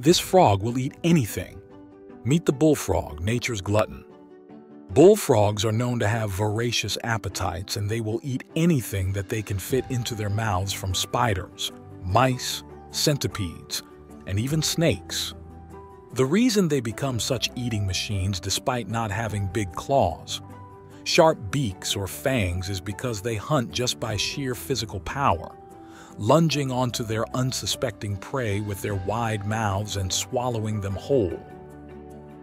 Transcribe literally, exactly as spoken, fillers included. This frog will eat anything. Meet the bullfrog, nature's glutton. Bullfrogs are known to have voracious appetites, and they will eat anything that they can fit into their mouths, from spiders, mice, centipedes, and even snakes. The reason they become such eating machines, despite not having big claws, sharp beaks, or fangs, is because they hunt just by sheer physical power, lunging onto their unsuspecting prey with their wide mouths and swallowing them whole.